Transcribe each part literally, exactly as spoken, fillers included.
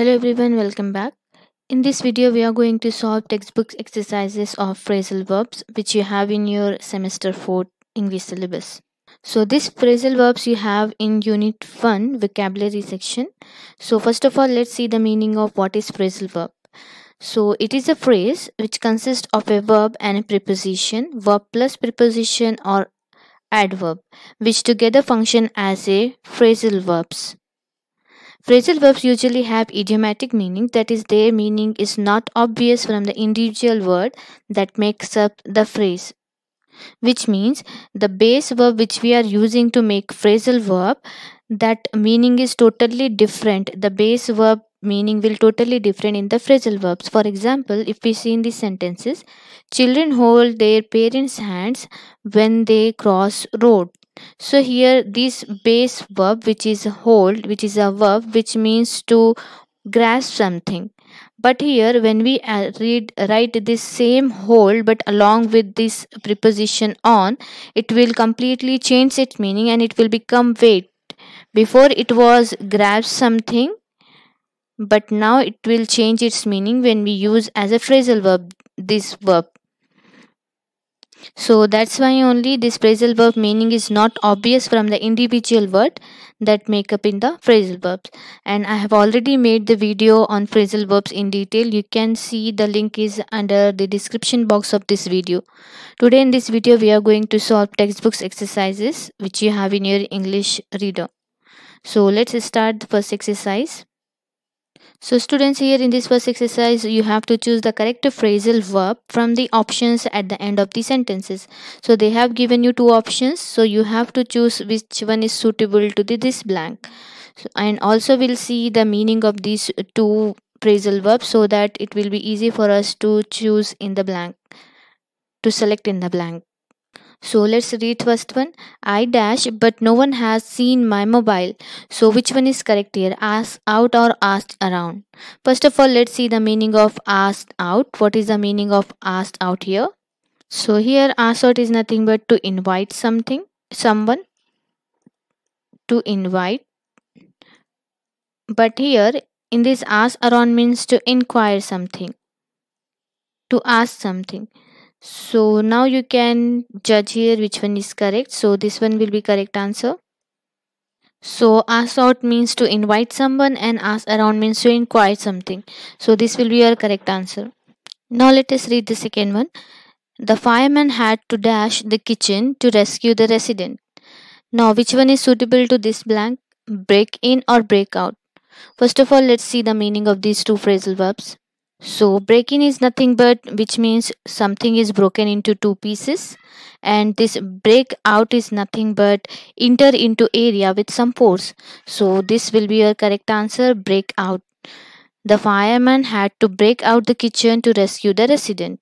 Hello everyone, welcome back. In this video, we are going to solve textbook exercises of phrasal verbs which you have in your semester four English syllabus. So these phrasal verbs you have in unit one vocabulary section. So first of all, let's see the meaning of what is phrasal verb. So it is a phrase which consists of a verb and a preposition, verb plus preposition or adverb, which together function as a phrasal verbs. Phrasal verbs usually have idiomatic meaning, that is, their meaning is not obvious from the individual word that makes up the phrase, which means the base verb which we are using to make phrasal verb, that meaning is totally different. The base verb meaning will totally different in the phrasal verbs. For example, if we see in these sentences, children hold their parents' hands when they cross road. So here this base verb which is hold, which is a verb which means to grasp something. But here when we read write this same hold but along with this preposition on, it will completely change its meaning and it will become wait. Before it was grasp something, but now it will change its meaning when we use as a phrasal verb this verb. So that's why only this phrasal verb meaning is not obvious from the individual word that make up in the phrasal verbs. And I have already made the video on phrasal verbs in detail. You can see the link is under the description box of this video. Today in this video we are going to solve textbooks exercises which you have in your English reader. So let's start the first exercise. So students, here in this first exercise, you have to choose the correct phrasal verb from the options at the end of the sentences. So they have given you two options. So you have to choose which one is suitable to the, this blank. So, and also we'll see the meaning of these two phrasal verbs so that it will be easy for us to choose in the blank, to select in the blank. So let's read first one. I dash but no one has seen my mobile. So which one is correct here? Asked out or asked around? First of all, let's see the meaning of asked out. What is the meaning of asked out here? So here asked out is nothing but to invite something, someone, to invite. But here in this asked around means to inquire something, to ask something. So now you can judge here which one is correct. So this one will be correct answer. So ask out means to invite someone and ask around means to inquire something. So this will be your correct answer. Now let us read the second one. The fireman had to dash the kitchen to rescue the resident. Now which one is suitable to this blank? Break in or break out? First of all, let's see the meaning of these two phrasal verbs. So break in is nothing but which means something is broken into two pieces, and this break out is nothing but enter into area with some force. So this will be your correct answer, break out. The fireman had to break out the kitchen to rescue the resident.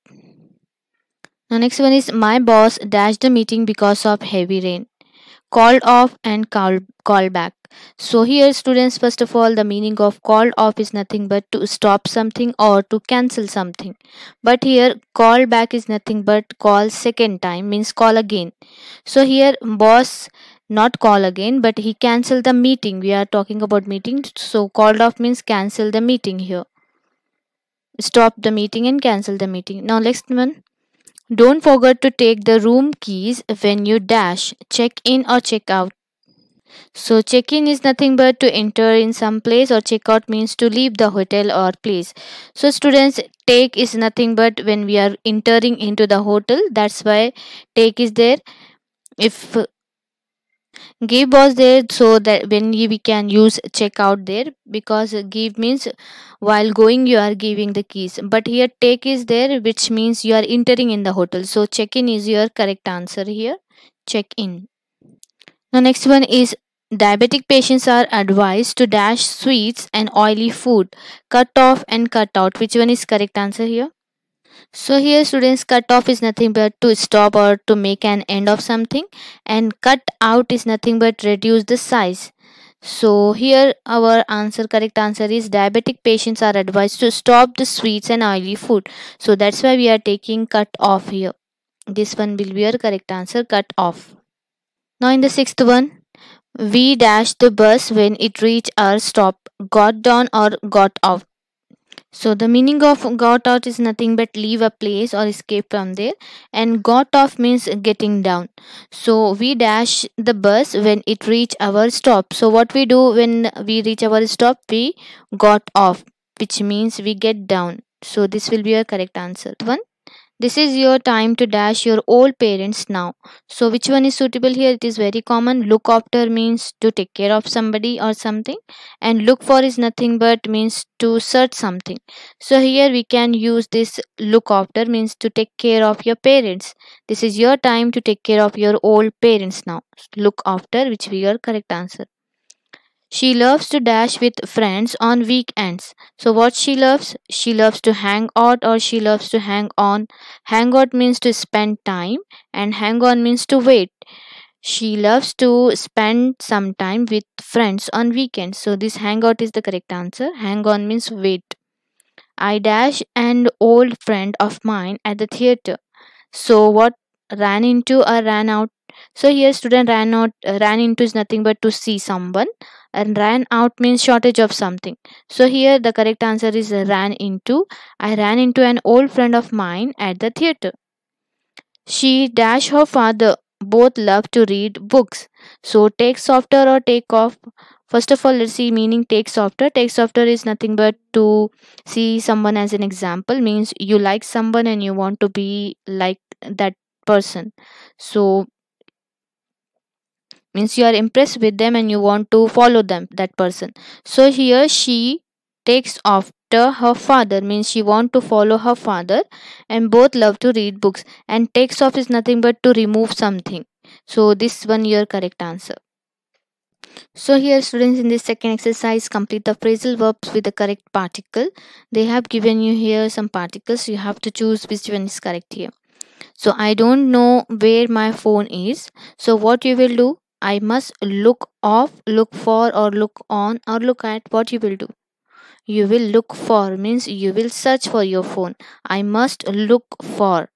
Now next one is my boss dashed the meeting because of heavy rain. Called off and call, call back. So here students, first of all, the meaning of called off is nothing but to stop something or to cancel something. But here call back is nothing but call second time, means call again. So here boss not call again, but he cancelled the meeting. We are talking about meeting. So called off means cancel the meeting here. Stop the meeting and cancel the meeting. Now next one. Don't forget to take the room keys when you dash. Check in or check out? So check in is nothing but to enter in some place, or check out means to leave the hotel or place. So students, take is nothing but when we are entering into the hotel. That's why take is there. If give was there, so that when we can use check out there, because give means while going you are giving the keys, but here take is there which means you are entering in the hotel. So check in is your correct answer here, check in. Now next one is diabetic patients are advised to dash sweets and oily food. Cut off and cut out, which one is correct answer here? So here students, cut off is nothing but to stop or to make an end of something, and cut out is nothing but reduce the size. So here our answer, correct answer is diabetic patients are advised to stop the sweets and oily food. So that's why we are taking cut off here. This one will be our correct answer, cut off. Now in the sixth one, We dashed the bus when it reached our stop, got down or got out. So the meaning of got out is nothing but leave a place or escape from there, and got off means getting down. So we dash the bus when it reach our stop. So what we do when we reach our stop, we got off, which means we get down. So this will be your correct answer. One, this is your time to dash your old parents now. So which one is suitable here? It is very common. Look after means to take care of somebody or something, and look for is nothing but means to search something. So here we can use this look after means to take care of your parents. This is your time to take care of your old parents now. Look after, which we are correct answer. She loves to dash with friends on weekends. So what she loves? She loves to hang out or she loves to hang on. Hang out means to spend time and hang on means to wait. She loves to spend some time with friends on weekends. So this hang out is the correct answer. Hang on means wait. I dash an old friend of mine at the theater. So what? Ran into or ran out? So here student ran out. Ran into is nothing but to see someone, and ran out means shortage of something. So here the correct answer is ran into. I ran into an old friend of mine at the theater. She dash her father both love to read books. So take softer or take off. First of all, let's see meaning take softer. Take softer is nothing but to see someone as an example, means you like someone and you want to be like that person. So means you are impressed with them and you want to follow them, that person. So here she takes after her father, means she want to follow her father, and both love to read books. And takes off is nothing but to remove something. So this one your correct answer. So here students, in this second exercise, complete the phrasal verbs with the correct particle. They have given you here some particles. You have to choose which one is correct here. So I don't know where my phone is. So what you will do? I must look off, look for, or look on, or look at. What you will do? You will look for means you will search for your phone. I must look for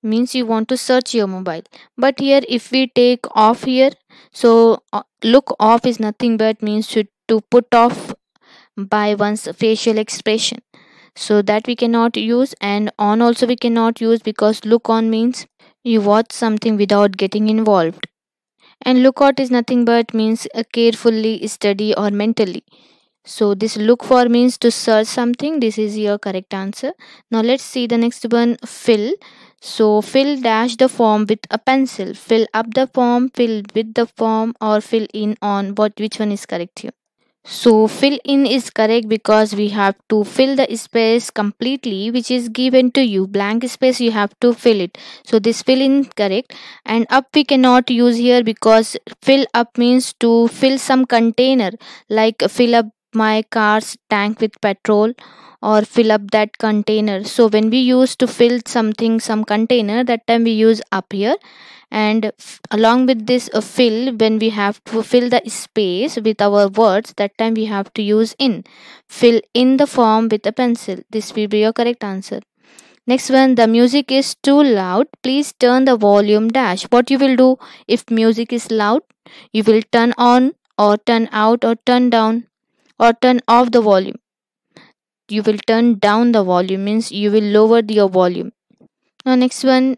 means you want to search your mobile. But here if we take off here, so uh, look off is nothing but means to, to put off by one's facial expression. So that we cannot use, and on also we cannot use, because look on means you watch something without getting involved. And look out is nothing but means uh, carefully, study or mentally. So this look for means to search something. This is your correct answer. Now let's see the next one, fill. So fill dash the form with a pencil. Fill up the form, fill with the form, or fill in on. What, which one is correct here? So fill in is correct because we have to fill the space completely which is given to you. Blank space you have to fill it. So this fill in correct. And up we cannot use here because fill up means to fill some container, like fill up my car's tank with petrol or fill up that container. So when we use to fill something, some container, that time we use up here. And along with this uh, fill, when we have to fill the space with our words, that time we have to use in. Fill in the form with a pencil. This will be your correct answer. Next one, the music is too loud. Please turn the volume dash. What you will do if music is loud? You will turn on or turn out or turn down or turn off the volume. You will turn down the volume means you will lower your volume. Now next one,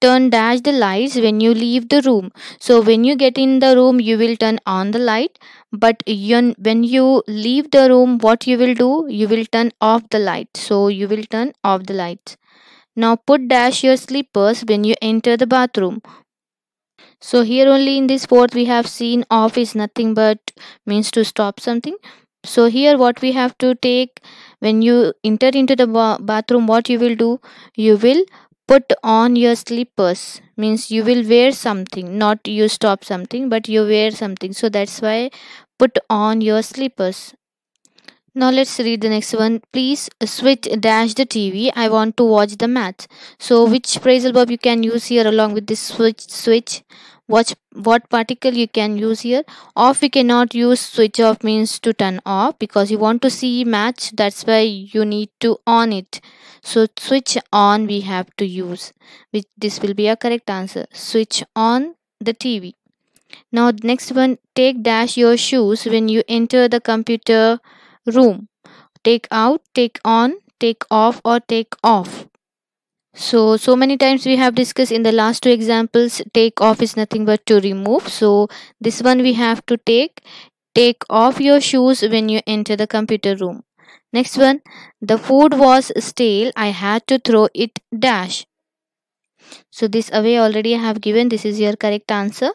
turn dash the lights when you leave the room. So when you get in the room, you will turn on the light. But you, when you leave the room, what you will do? You will turn off the light. So you will turn off the lights. Now put dash your slippers when you enter the bathroom. So here only in this fourth we have seen off is nothing but means to stop something. So here what we have to take, when you enter into the ba bathroom, what you will do? You will put on your slippers means you will wear something, not you stop something but you wear something. So that's why put on your slippers. Now let's read the next one. Please switch dash the T V. I want to watch the match. So which phrasal verb you can use here along with this switch? Switch. Watch, what particle you can use here? Off we cannot use. Switch off means to turn off because you want to see match, that's why you need to on it. So switch on we have to use, which this will be a correct answer. Switch on the T V. Now, the next one, take dash your shoes when you enter the computer room. Take out, take on, take off, or take off. So, so many times we have discussed in the last two examples, take off is nothing but to remove. So, this one we have to take. Take off your shoes when you enter the computer room. Next one, the food was stale. I had to throw it dash. So this away already I have given. This is your correct answer.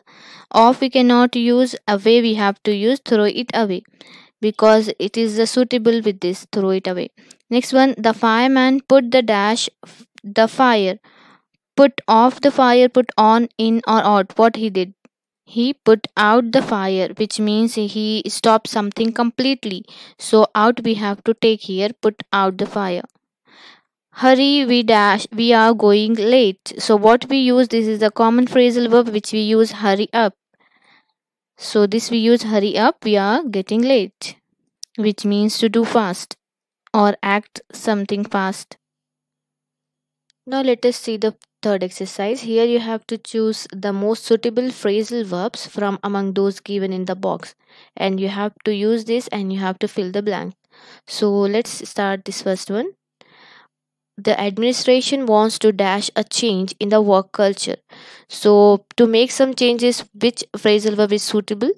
Off we cannot use. Away we have to use throw it away, because it is uh, suitable with this throw it away. Next one, the fireman put the dash the fire. Put off the fire, put on, in or out. What he did? He put out the fire, which means he stopped something completely. So out we have to take here. Put out the fire. Hurry, we dash, we are going late. So what we use, this is the common phrasal verb which we use hurry up. So this we use hurry up, we are getting late, which means to do fast or act something fast. Now let us see the third exercise. Here you have to choose the most suitable phrasal verbs from among those given in the box, and you have to use this and you have to fill the blank. So let's start this first one. The administration wants to dash a change in the work culture. So to make some changes, which phrasal verb is suitable?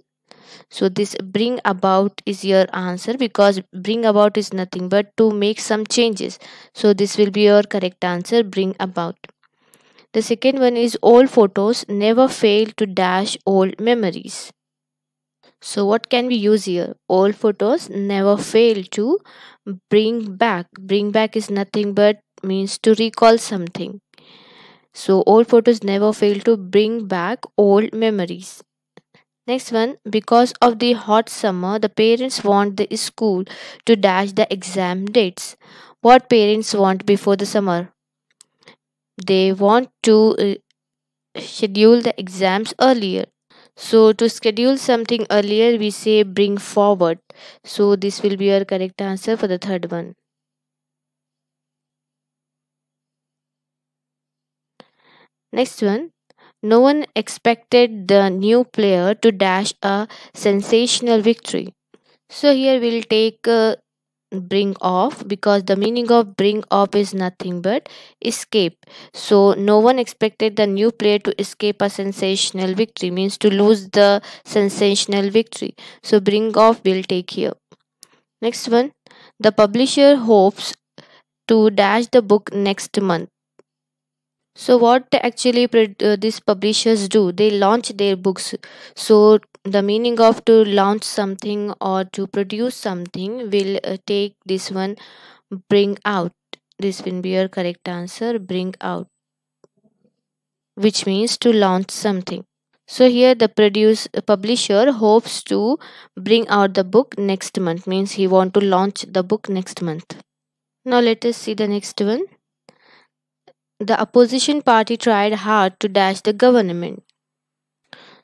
So this bring about is your answer, because bring about is nothing but to make some changes. So this will be your correct answer, bring about. The second one is old photos never fail to dash old memories. So what can we use here? Old photos never fail to bring back. Bring back is nothing but means to recall something. So old photos never fail to bring back old memories. Next one, because of the hot summer, the parents want the school to dash the exam dates. What parents want before the summer? They want to uh, schedule the exams earlier. So to schedule something earlier, we say bring forward. So this will be your correct answer for the third one. Next one, no one expected the new player to dash a sensational victory. So here we'll take uh, bring off, because the meaning of bring off is nothing but escape. So no one expected the new player to escape a sensational victory, means to lose the sensational victory. So bring off will take here. Next one, the publisher hopes to dash the book next month. So what actually uh, these publishers do, they launch their books. So the meaning of to launch something or to produce something will uh, take this one, bring out. This will be your correct answer, bring out, which means to launch something. So here the produce uh, publisher hopes to bring out the book next month, means he want to launch the book next month. Now let us see the next one. The opposition party tried hard to dash the government.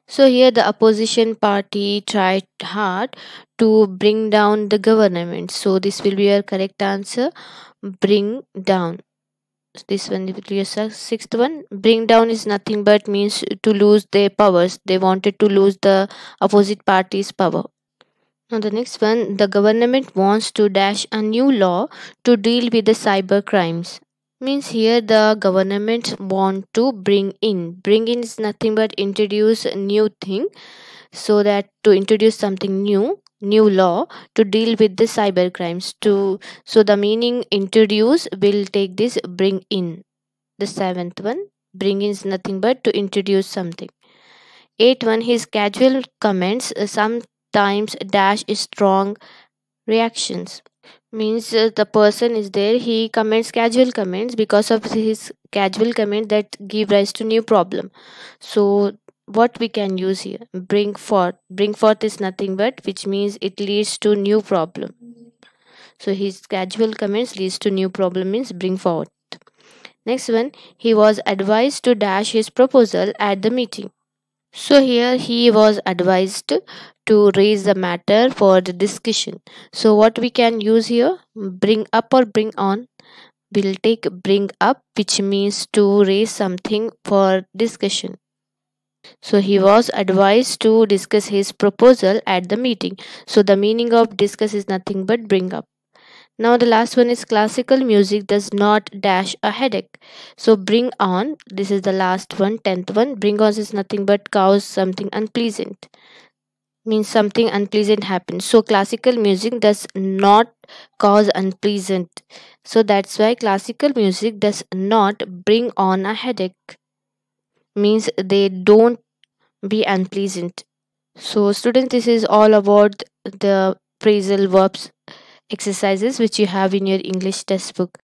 So here the opposition party tried hard to bring down the government. So this will be your correct answer, bring down. This one will be your sixth one. Bring down is nothing but means to lose their powers. They wanted to lose the opposite party's power. Now the next one, the government wants to dash a new law to deal with the cyber crimes. Means here the government want to bring in. Bring in is nothing but introduce a new thing. So that to introduce something new, new law to deal with the cyber crimes. To so the meaning introduce will take this bring in. The seventh one, bring in is nothing but to introduce something. Eighth one, his casual comments sometimes dash strong reactions. Means uh, the person is there, he comments casual comments, because of his casual comment that give rise to new problem. So what we can use here, bring forth. Bring forth is nothing but which means it leads to new problem. So his casual comments leads to new problem means bring forth. Next one, he was advised to dash his proposal at the meeting. So here he was advised to raise the matter for the discussion. So what we can use here, bring up or bring on. We'll take bring up, which means to raise something for discussion. So he was advised to discuss his proposal at the meeting. So the meaning of discuss is nothing but bring up. Now the last one is classical music does not dash a headache. So bring on, this is the last one, tenth one. Bring on is nothing but cause something unpleasant. Means something unpleasant happens. So classical music does not cause unpleasant. So that's why classical music does not bring on a headache. Means they don't be unpleasant. So students, this is all about the phrasal verbs exercises which you have in your English textbook.